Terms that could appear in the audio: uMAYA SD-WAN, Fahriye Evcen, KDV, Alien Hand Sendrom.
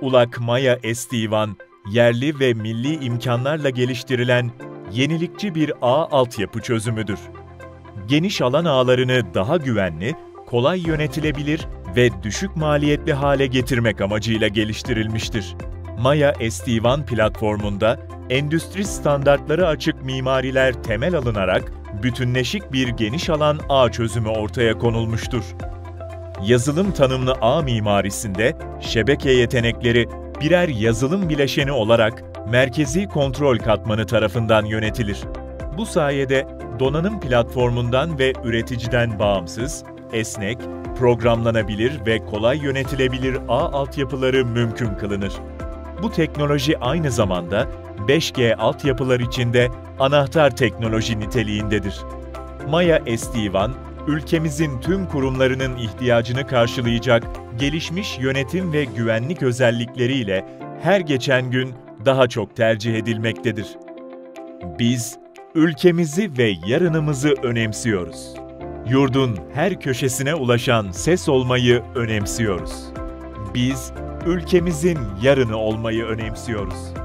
uMAYA SD-WAN, yerli ve milli imkanlarla geliştirilen yenilikçi bir ağ altyapı çözümüdür. Geniş alan ağlarını daha güvenli, kolay yönetilebilir ve düşük maliyetli hale getirmek amacıyla geliştirilmiştir. uMAYA SD-WAN platformunda endüstri standartları açık mimariler temel alınarak bütünleşik bir geniş alan ağ çözümü ortaya konulmuştur. Yazılım tanımlı ağ mimarisinde şebeke yetenekleri birer yazılım bileşeni olarak merkezi kontrol katmanı tarafından yönetilir. Bu sayede donanım platformundan ve üreticiden bağımsız, esnek, programlanabilir ve kolay yönetilebilir ağ altyapıları mümkün kılınır. Bu teknoloji aynı zamanda 5G altyapılar içinde anahtar teknoloji niteliğindedir. uMAYA SD-WAN, ülkemizin tüm kurumlarının ihtiyacını karşılayacak gelişmiş yönetim ve güvenlik özellikleriyle her geçen gün daha çok tercih edilmektedir. Biz, ülkemizi ve yarınımızı önemsiyoruz. Yurdun her köşesine ulaşan ses olmayı önemsiyoruz. Biz, ülkemizin yarını olmayı önemsiyoruz.